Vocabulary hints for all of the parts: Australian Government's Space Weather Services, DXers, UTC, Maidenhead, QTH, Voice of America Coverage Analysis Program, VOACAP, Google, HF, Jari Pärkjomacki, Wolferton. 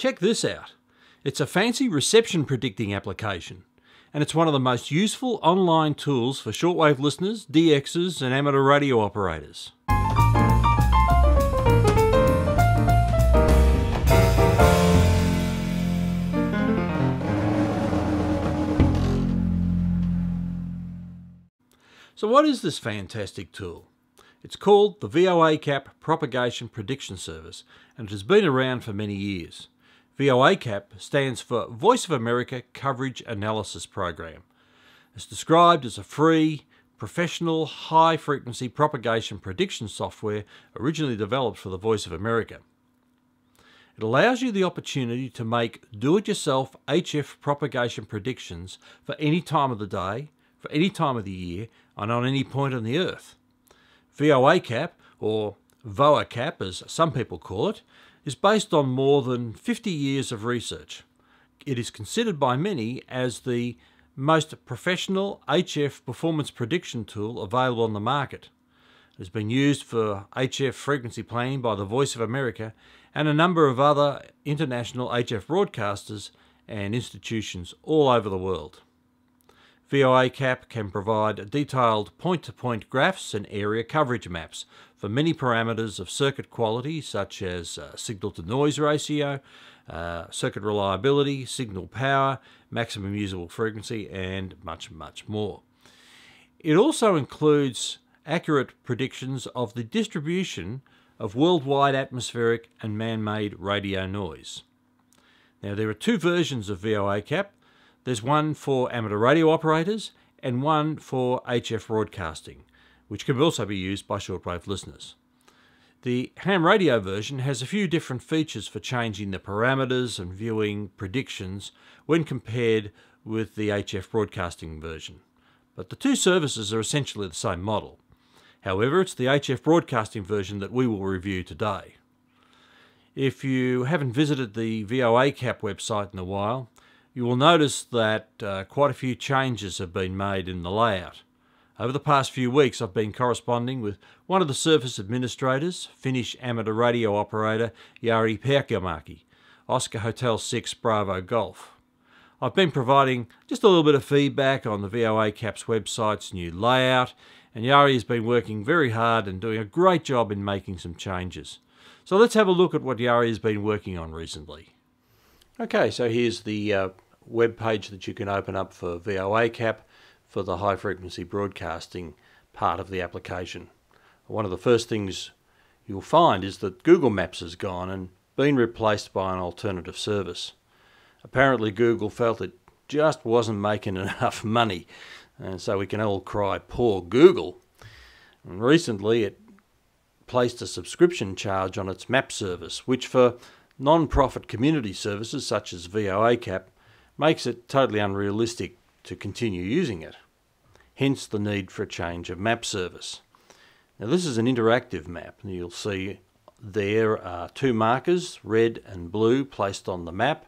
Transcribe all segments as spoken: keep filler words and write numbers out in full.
Check this out. It's a fancy reception predicting application, and it's one of the most useful online tools for shortwave listeners, D Xers, and amateur radio operators. So what is this fantastic tool? It's called the VOACAP Propagation Prediction Service, and it has been around for many years. VOACAP stands for Voice of America Coverage Analysis Program. It's described as a free, professional, high-frequency propagation prediction software originally developed for the Voice of America. It allows you the opportunity to make do-it-yourself H F propagation predictions for any time of the day, for any time of the year, and on any point on the Earth. VOACAP, or VOACAP as some people call it, is based on more than fifty years of research. It is considered by many as the most professional H F performance prediction tool available on the market. It has been used for H F frequency planning by the Voice of America and a number of other international H F broadcasters and institutions all over the world. VOACAP can provide detailed point-to-point graphs and area coverage maps for many parameters of circuit quality such as uh, signal-to-noise ratio, uh, circuit reliability, signal power, maximum usable frequency, and much, much more. It also includes accurate predictions of the distribution of worldwide atmospheric and man-made radio noise. Now, there are two versions of VOACAP. There's one for amateur radio operators and one for H F broadcasting, which can also be used by shortwave listeners. The ham radio version has a few different features for changing the parameters and viewing predictions when compared with the H F broadcasting version. But the two services are essentially the same model. However, it's the H F broadcasting version that we will review today. If you haven't visited the VOACAP website in a while, you will notice that uh, quite a few changes have been made in the layout. Over the past few weeks, I've been corresponding with one of the service administrators, Finnish amateur radio operator Jari Pärkjomacki, Oscar Hotel six Bravo Golf. I've been providing just a little bit of feedback on the VOACAP's website's new layout, and Jari has been working very hard and doing a great job in making some changes. So let's have a look at what Jari has been working on recently. Okay, so here's the uh, web page that you can open up for VOACAP for the high frequency broadcasting part of the application. One of the first things you'll find is that Google Maps has gone and been replaced by an alternative service. Apparently Google felt it just wasn't making enough money, and so we can all cry poor Google. And recently it placed a subscription charge on its map service, which for non-profit community services such as VOACAP makes it totally unrealistic to continue using it, hence the need for a change of map service. Now, this is an interactive map, and you'll see there are two markers, red and blue, placed on the map.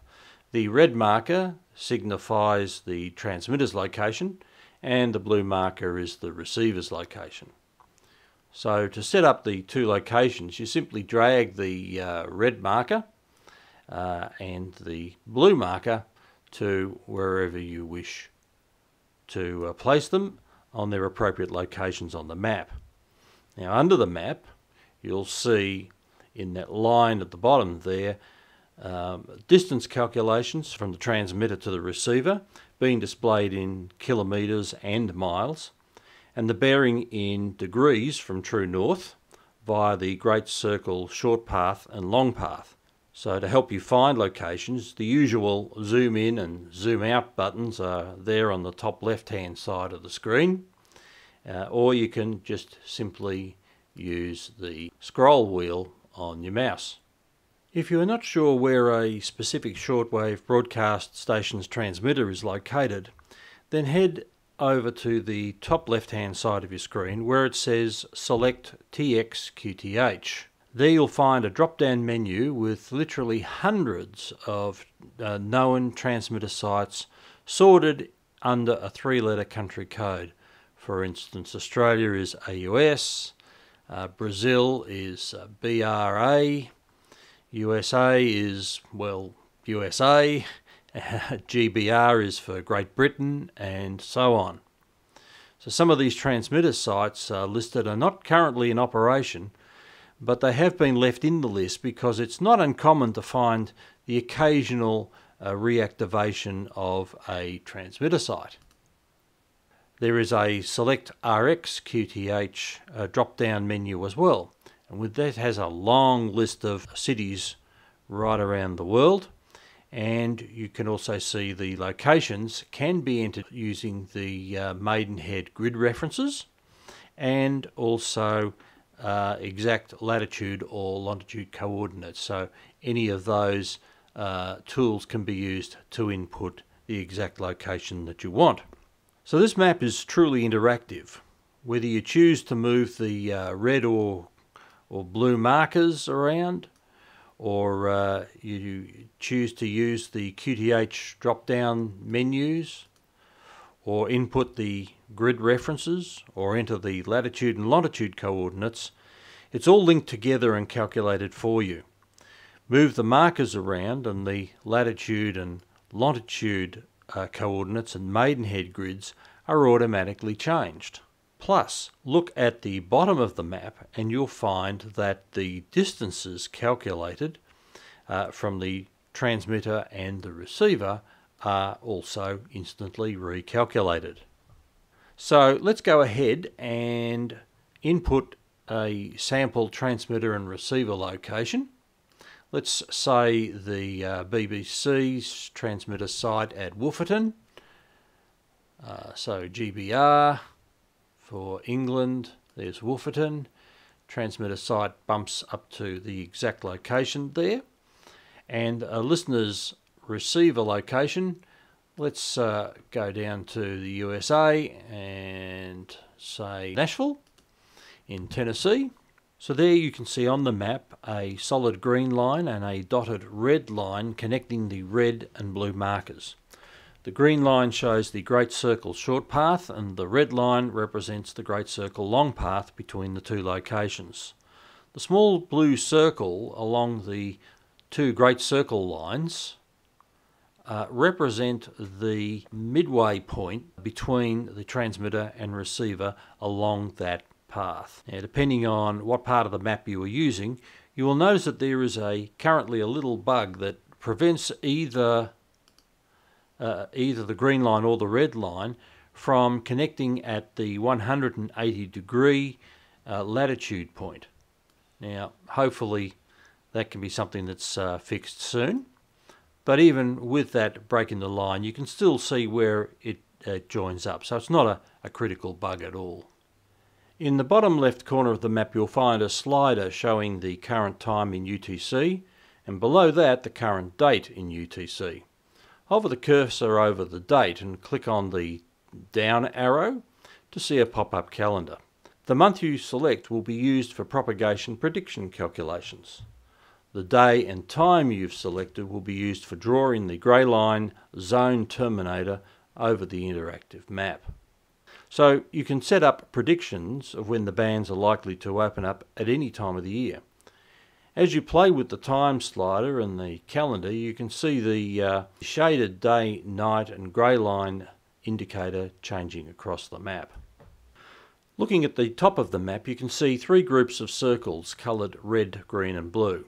The red marker signifies the transmitter's location, and the blue marker is the receiver's location. So to set up the two locations, you simply drag the uh, red marker Uh, and the blue marker to wherever you wish to uh, place them on their appropriate locations on the map. Now, under the map, you'll see in that line at the bottom there um, distance calculations from the transmitter to the receiver being displayed in kilometres and miles, and the bearing in degrees from true north via the great circle, short path and long path. So to help you find locations, the usual zoom in and zoom out buttons are there on the top left hand side of the screen, uh, or you can just simply use the scroll wheel on your mouse. If you are not sure where a specific shortwave broadcast station's transmitter is located, then head over to the top left hand side of your screen where it says select T X Q T H. There you'll find a drop-down menu with literally hundreds of uh, known transmitter sites sorted under a three-letter country code. For instance, Australia is A U S, uh, Brazil is uh, B R A, U S A is, well, U S A, uh, G B R is for Great Britain, and so on. So some of these transmitter sites uh, listed are not currently in operation, but they have been left in the list because it's not uncommon to find the occasional uh, reactivation of a transmitter site. There is a Select R X Q T H uh, drop-down menu as well, and with that has a long list of cities right around the world, and you can also see the locations can be entered using the uh, Maidenhead grid references and also uh, exact latitude or longitude coordinates, so any of those uh, tools can be used to input the exact location that you want. So this map is truly interactive. Whether you choose to move the uh, red or, or blue markers around, or uh, you choose to use the Q T H drop-down menus, or input the grid references, or enter the latitude and longitude coordinates, it's all linked together and calculated for you. Move the markers around and the latitude and longitude Uh, coordinates and Maidenhead grids are automatically changed. Plus, look at the bottom of the map and you'll find that the distances calculated uh, from the transmitter and the receiver are also instantly recalculated. So let's go ahead and input a sample transmitter and receiver location. Let's say the uh, B B C's transmitter site at Wolferton, uh, so G B R for England, there's Wolferton, transmitter site bumps up to the exact location there, and a listener's receiver location, let's uh, go down to the U S A and say Nashville in Tennessee. So there you can see on the map a solid green line and a dotted red line connecting the red and blue markers. The green line shows the Great Circle short path and the red line represents the Great Circle long path between the two locations. The small blue circle along the two Great Circle lines uh, represent the midway point between the transmitter and receiver along that path. Now, depending on what part of the map you are using, you will notice that there is a currently a little bug that prevents either uh, either the green line or the red line from connecting at the one hundred eighty degree uh, latitude point. Now, hopefully that can be something that's uh, fixed soon, but even with that break in the line, you can still see where it uh, joins up, so it's not a, a critical bug at all. In the bottom left corner of the map you'll find a slider showing the current time in U T C and below that the current date in U T C. Hover the cursor over the date and click on the down arrow to see a pop-up calendar. The month you select will be used for propagation prediction calculations. The day and time you've selected will be used for drawing the grey line zone terminator over the interactive map. So you can set up predictions of when the bands are likely to open up at any time of the year. As you play with the time slider and the calendar, you can see the uh, shaded day, night and grey line indicator changing across the map. Looking at the top of the map, you can see three groups of circles coloured red, green and blue.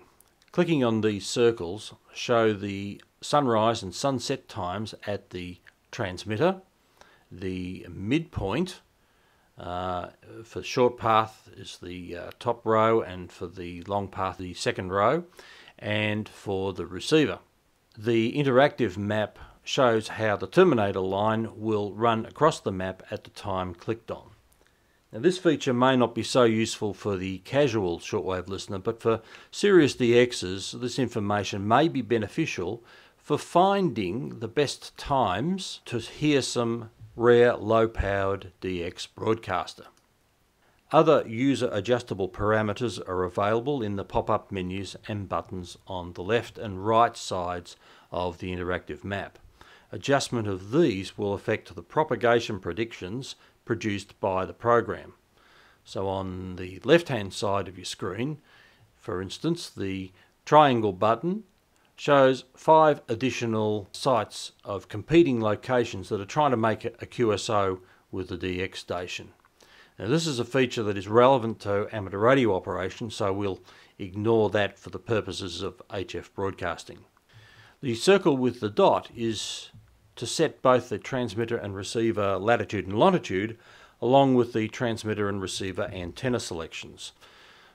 Clicking on these circles show the sunrise and sunset times at the transmitter, the midpoint uh, for short path is the uh, top row and for the long path the second row, and for the receiver. The interactive map shows how the terminator line will run across the map at the time clicked on. Now, this feature may not be so useful for the casual shortwave listener, but for serious D Xers this information may be beneficial for finding the best times to hear some rare low-powered D X broadcaster. Other user-adjustable parameters are available in the pop-up menus and buttons on the left and right sides of the interactive map. Adjustment of these will affect the propagation predictions produced by the program. So on the left-hand side of your screen, for instance, the triangle button shows five additional sites of competing locations that are trying to make a Q S O with the D X station. Now this is a feature that is relevant to amateur radio operations, so we'll ignore that for the purposes of H F broadcasting. The circle with the dot is to set both the transmitter and receiver latitude and longitude, along with the transmitter and receiver antenna selections.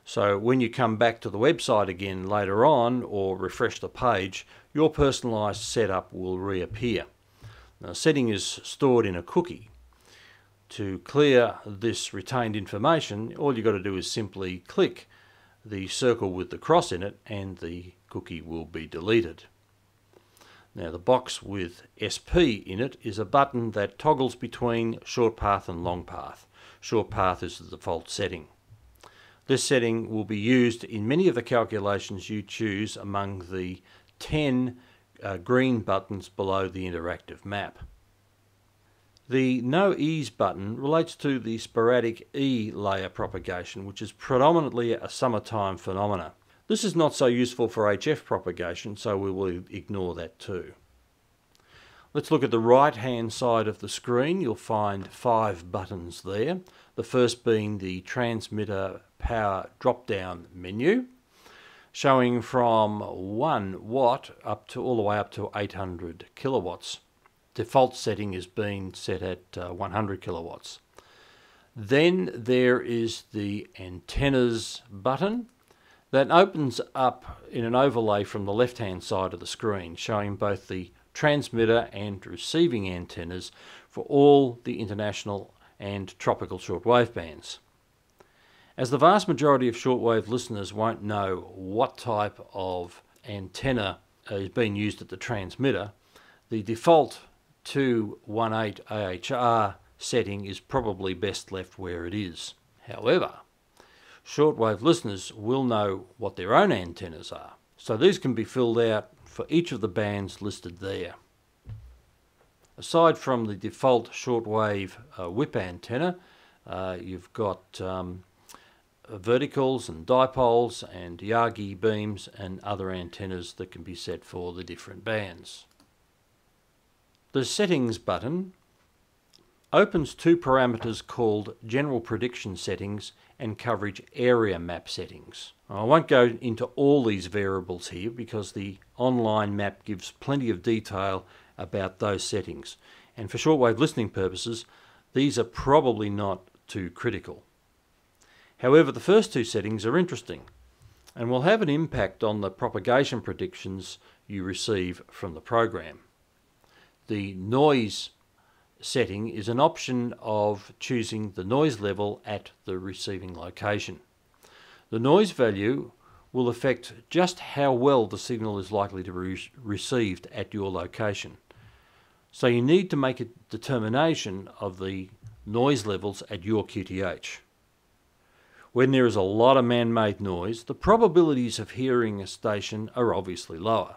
So when you come back to the website again later on or refresh the page, your personalised setup will reappear. Now, setting is stored in a cookie. To clear this retained information, all you've got to do is simply click the circle with the cross in it and the cookie will be deleted. Now the box with S P in it is a button that toggles between short path and long path. Short path is the default setting. This setting will be used in many of the calculations you choose among the ten uh, green buttons below the interactive map. The No E's button relates to the sporadic E layer propagation, which is predominantly a summertime phenomena. This is not so useful for H F propagation, so we will ignore that too. Let's look at the right-hand side of the screen. You'll find five buttons there. The first being the transmitter power drop-down menu, showing from one watt up to all the way up to eight hundred kilowatts. Default setting is being set at uh, one hundred kilowatts. Then there is the antennas button. That opens up in an overlay from the left-hand side of the screen, showing both the transmitter and receiving antennas for all the international and tropical shortwave bands. As the vast majority of shortwave listeners won't know what type of antenna is being used at the transmitter, the default two eighteen A H R setting is probably best left where it is. However, shortwave listeners will know what their own antennas are, so these can be filled out for each of the bands listed there. Aside from the default shortwave uh, whip antenna, uh, you've got um, verticals and dipoles and Yagi beams and other antennas that can be set for the different bands. The settings button opens two parameters called General Prediction Settings and Coverage Area Map Settings. I won't go into all these variables here because the online map gives plenty of detail about those settings, and for shortwave listening purposes these are probably not too critical. However, the first two settings are interesting and will have an impact on the propagation predictions you receive from the program. The noise setting is an option of choosing the noise level at the receiving location. The noise value will affect just how well the signal is likely to be received at your location. So you need to make a determination of the noise levels at your Q T H. When there is a lot of man-made noise, the probabilities of hearing a station are obviously lower.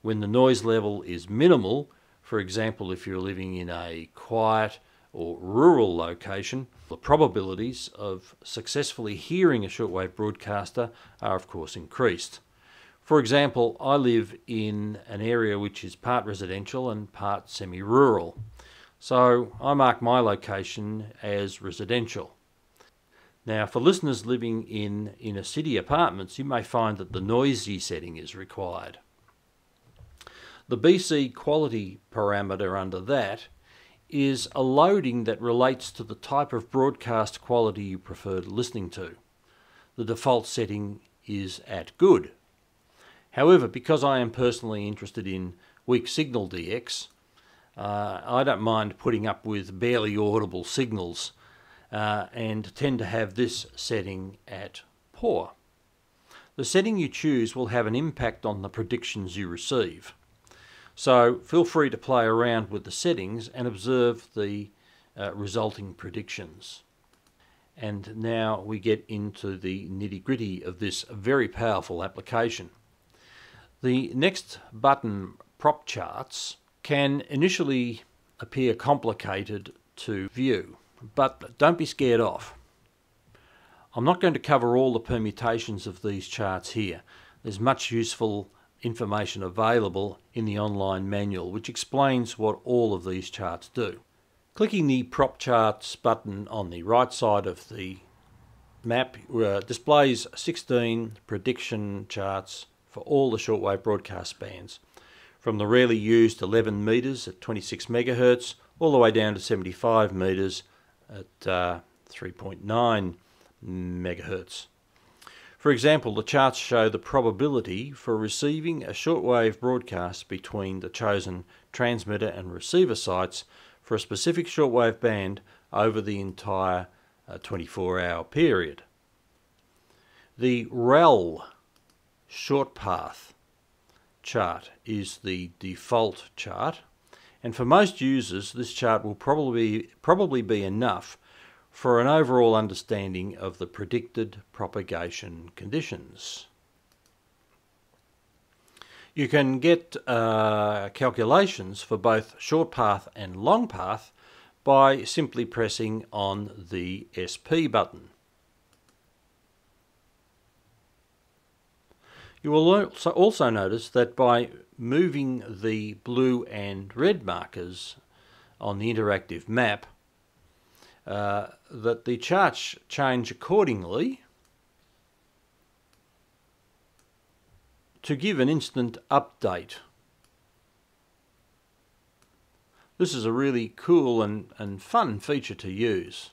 When the noise level is minimal, for example, if you're living in a quiet or rural location, the probabilities of successfully hearing a shortwave broadcaster are of course increased. For example, I live in an area which is part residential and part semi-rural. So I mark my location as residential. Now for listeners living in inner city apartments, you may find that the noisy setting is required. The B C quality parameter under that is a loading that relates to the type of broadcast quality you prefer listening to. The default setting is at good. However, because I am personally interested in weak signal D X, uh, I don't mind putting up with barely audible signals uh, and tend to have this setting at poor. The setting you choose will have an impact on the predictions you receive. So feel free to play around with the settings and observe the uh, resulting predictions. And now we get into the nitty-gritty of this very powerful application. The next button, prop charts, can initially appear complicated to view, but don't be scared off. I'm not going to cover all the permutations of these charts here. There's much useful information available in the online manual, which explains what all of these charts do. Clicking the Prop Charts button on the right side of the map uh, displays sixteen prediction charts for all the shortwave broadcast bands, from the rarely used eleven metres at twenty-six megahertz all the way down to seventy-five metres at uh, three point nine megahertz. For example, the charts show the probability for receiving a shortwave broadcast between the chosen transmitter and receiver sites for a specific shortwave band over the entire twenty-four hour period. The R E L short path chart is the default chart, and for most users this chart will probably probably be enough for an overall understanding of the predicted propagation conditions. You can get uh, calculations for both short path and long path by simply pressing on the S P button. You will also notice that by moving the blue and red markers on the interactive map, uh, that the charts change accordingly to give an instant update. This is a really cool and, and fun feature to use.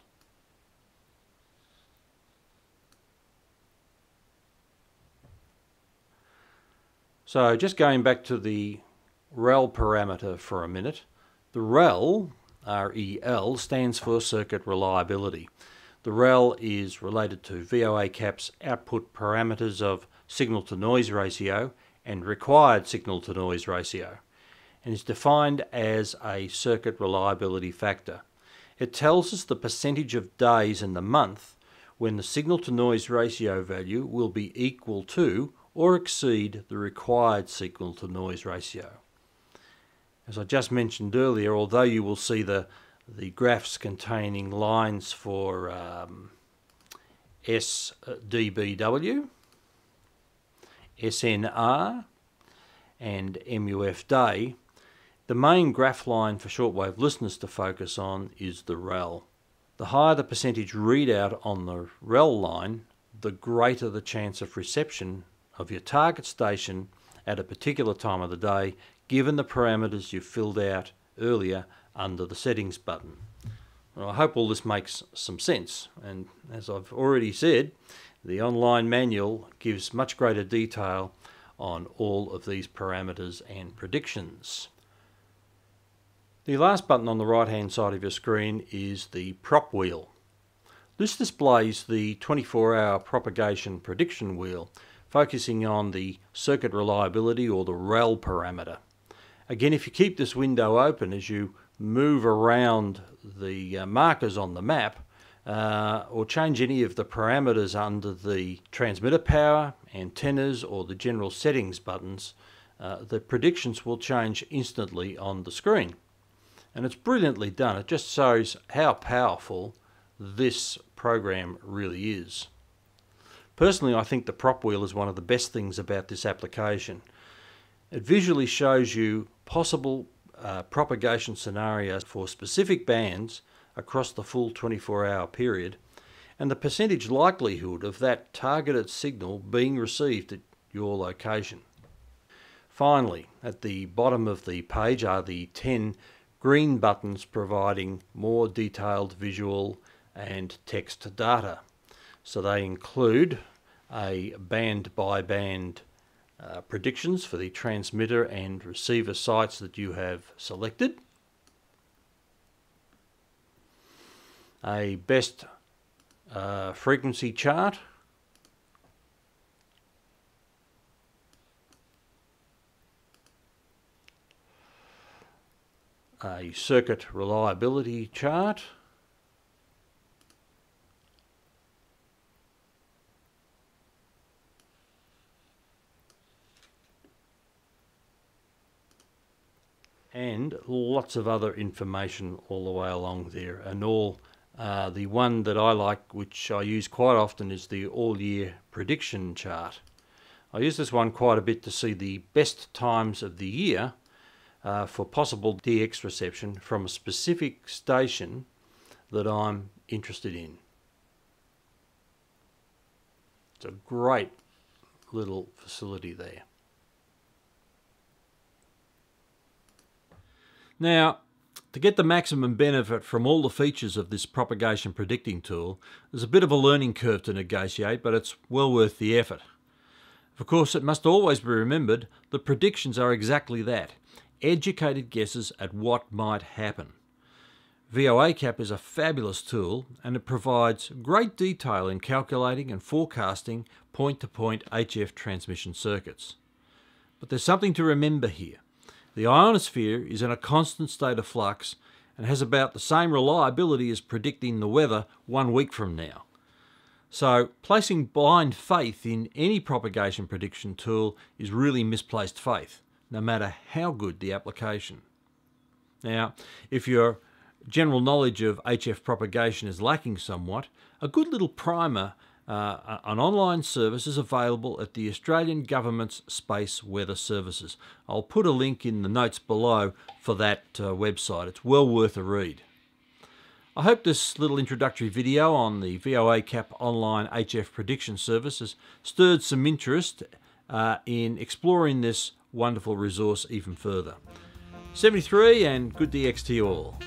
So just going back to the R E L parameter for a minute, the R E L, R E L, stands for circuit reliability. The R E L is related to V O A cap's output parameters of signal-to-noise ratio and required signal-to-noise ratio, and is defined as a circuit reliability factor. It tells us the percentage of days in the month when the signal-to-noise ratio value will be equal to or exceed the required signal to noise ratio. As I just mentioned earlier, although you will see the, the graphs containing lines for um, S D B W, S N R and M U F D, the main graph line for shortwave listeners to focus on is the R E L. The higher the percentage readout on the R E L line, the greater the chance of reception of your target station at a particular time of the day, given the parameters you filled out earlier under the settings button. Well, I hope all this makes some sense, and as I've already said, the online manual gives much greater detail on all of these parameters and predictions. The last button on the right hand side of your screen is the prop wheel. This displays the twenty-four hour propagation prediction wheel, focusing on the circuit reliability or the R E L parameter. Again, if you keep this window open as you move around the markers on the map, uh, or change any of the parameters under the transmitter power, antennas, or the general settings buttons, uh, the predictions will change instantly on the screen. And it's brilliantly done. It just shows how powerful this program really is. Personally, I think the prop wheel is one of the best things about this application. It visually shows you possible uh, propagation scenarios for specific bands across the full twenty-four hour period, and the percentage likelihood of that targeted signal being received at your location. Finally, at the bottom of the page are the ten green buttons providing more detailed visual and text data. So they include a band-by-band uh, predictions for the transmitter and receiver sites that you have selected, a best uh, frequency chart, a circuit reliability chart, and lots of other information all the way along there. And all uh, the one that I like, which I use quite often, is the all year prediction chart. I use this one quite a bit to see the best times of the year uh, for possible D X reception from a specific station that I'm interested in. It's a great little facility there. Now, to get the maximum benefit from all the features of this propagation predicting tool, there's a bit of a learning curve to negotiate, but it's well worth the effort. Of course, it must always be remembered that predictions are exactly that, educated guesses at what might happen. VOACAP is a fabulous tool, and it provides great detail in calculating and forecasting point-to-point H F transmission circuits. But there's something to remember here. The ionosphere is in a constant state of flux and has about the same reliability as predicting the weather one week from now. So placing blind faith in any propagation prediction tool is really misplaced faith, no matter how good the application. Now, if your general knowledge of H F propagation is lacking somewhat, a good little primer Uh, an online service is available at the Australian Government's Space Weather Services. I'll put a link in the notes below for that uh, website. It's well worth a read. I hope this little introductory video on the VOACAP online H F prediction service has stirred some interest uh, in exploring this wonderful resource even further. seventy-three and good D X to you all.